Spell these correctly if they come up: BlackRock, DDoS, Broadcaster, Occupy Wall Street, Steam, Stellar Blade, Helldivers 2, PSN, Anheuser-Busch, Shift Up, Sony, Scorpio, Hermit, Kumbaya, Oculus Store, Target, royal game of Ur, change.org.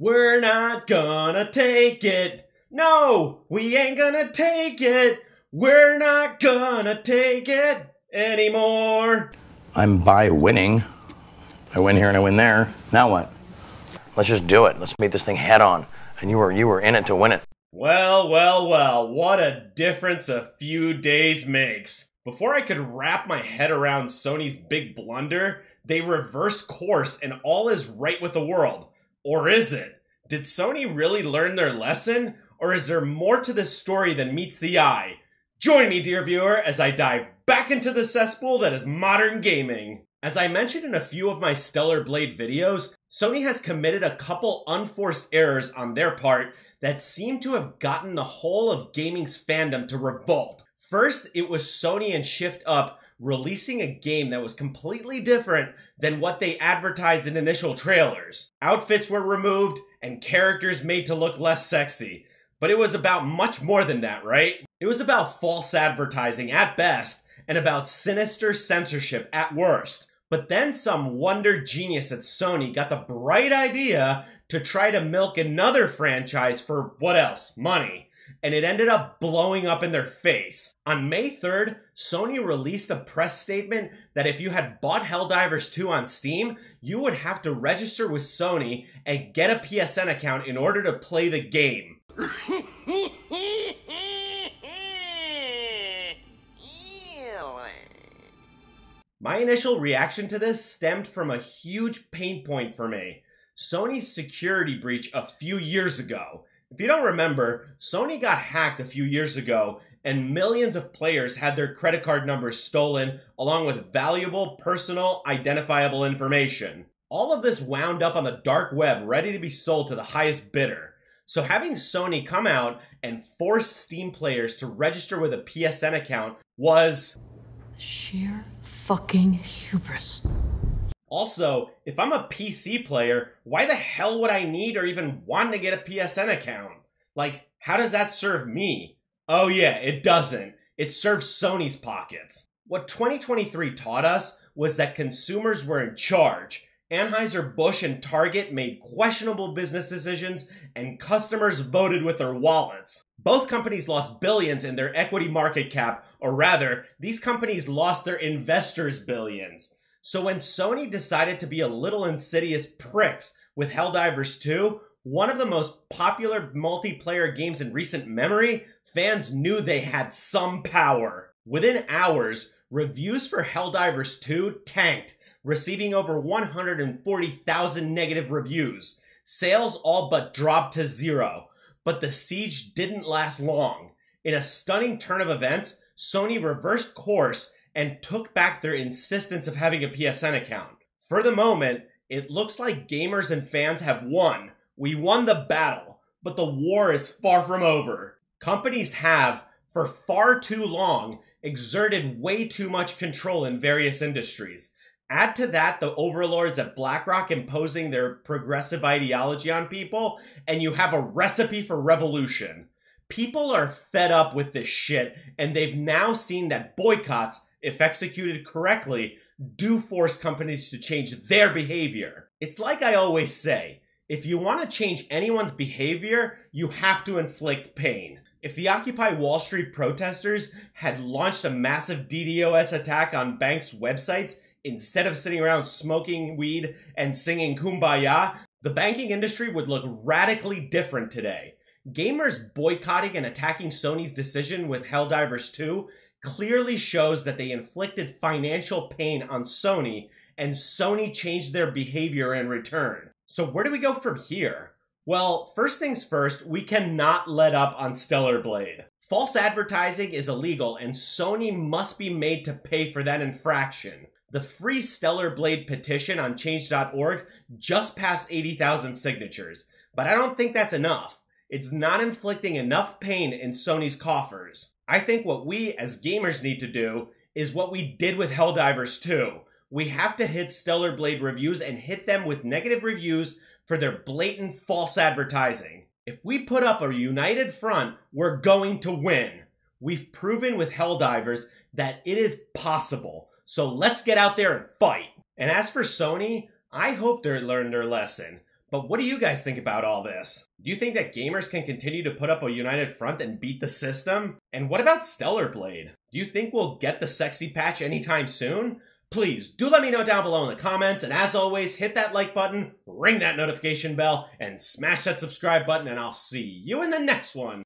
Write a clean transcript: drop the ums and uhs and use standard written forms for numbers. We're not gonna take it. No, we ain't gonna take it. We're not gonna take it anymore. I'm by winning. I win here and I win there. Now what? Let's just do it. Let's meet this thing head on. And you were in it to win it. Well, well, well, what a difference a few days makes. Before I could wrap my head around Sony's big blunder, they reverse course and all is right with the world. Or is it? Did Sony really learn their lesson? Or is there more to this story than meets the eye? Join me, dear viewer, as I dive back into the cesspool that is modern gaming. As I mentioned in a few of my Stellar Blade videos, Sony has committed a couple unforced errors on their part that seem to have gotten the whole of gaming's fandom to revolt. First, it was Sony and Shift Up releasing a game that was completely different than what they advertised in initial trailers. Outfits were removed and characters made to look less sexy. But it was about much more than that, right? It was about false advertising at best and about sinister censorship at worst. But then some wonder genius at Sony got the bright idea to try to milk another franchise for what else? Money. And it ended up blowing up in their face. On May 3rd, Sony released a press statement that if you had bought Helldivers 2 on Steam, you would have to register with Sony and get a PSN account in order to play the game. My initial reaction to this stemmed from a huge pain point for me. Sony's security breach a few years ago. If you don't remember, Sony got hacked a few years ago, and millions of players had their credit card numbers stolen, along with valuable, personal, identifiable information. All of this wound up on the dark web, ready to be sold to the highest bidder. So having Sony come out and force Steam players to register with a PSN account was sheer fucking hubris. Also, if I'm a PC player, why the hell would I need or even want to get a PSN account? Like, how does that serve me? Oh yeah, it doesn't. It serves Sony's pockets. What 2023 taught us was that consumers were in charge. Anheuser-Busch and Target made questionable business decisions, and customers voted with their wallets. Both companies lost billions in their equity market cap, or rather, these companies lost their investors' billions. So when Sony decided to be a little insidious pricks with Helldivers 2, one of the most popular multiplayer games in recent memory, fans knew they had some power. Within hours, reviews for Helldivers 2 tanked, receiving over 140,000 negative reviews. Sales all but dropped to zero. But the siege didn't last long. In a stunning turn of events, Sony reversed course and took back their insistence of having a PSN account. For the moment, it looks like gamers and fans have won. We won the battle, but the war is far from over. Companies have, for far too long, exerted way too much control in various industries. Add to that the overlords at BlackRock imposing their progressive ideology on people, and you have a recipe for revolution. People are fed up with this shit, and they've now seen that boycotts, if executed correctly, do force companies to change their behavior. It's like I always say, if you want to change anyone's behavior, you have to inflict pain. If the Occupy Wall Street protesters had launched a massive DDoS attack on banks' websites instead of sitting around smoking weed and singing Kumbaya, the banking industry would look radically different today. Gamers boycotting and attacking Sony's decision with Helldivers 2 clearly shows that they inflicted financial pain on Sony, and Sony changed their behavior in return. So where do we go from here? Well, first things first, we cannot let up on Stellar Blade. False advertising is illegal, and Sony must be made to pay for that infraction. The free Stellar Blade petition on change.org just passed 80,000 signatures, but I don't think that's enough. It's not inflicting enough pain in Sony's coffers. I think what we as gamers need to do is what we did with Helldivers 2. We have to hit Stellar Blade reviews and hit them with negative reviews for their blatant false advertising. If we put up a united front, we're going to win. We've proven with Helldivers that it is possible. So let's get out there and fight. And as for Sony, I hope they learned their lesson. But what do you guys think about all this? Do you think that gamers can continue to put up a united front and beat the system? And what about Stellar Blade? Do you think we'll get the sexy patch anytime soon? Please do let me know down below in the comments, and as always, hit that like button, ring that notification bell, and smash that subscribe button, and I'll see you in the next one.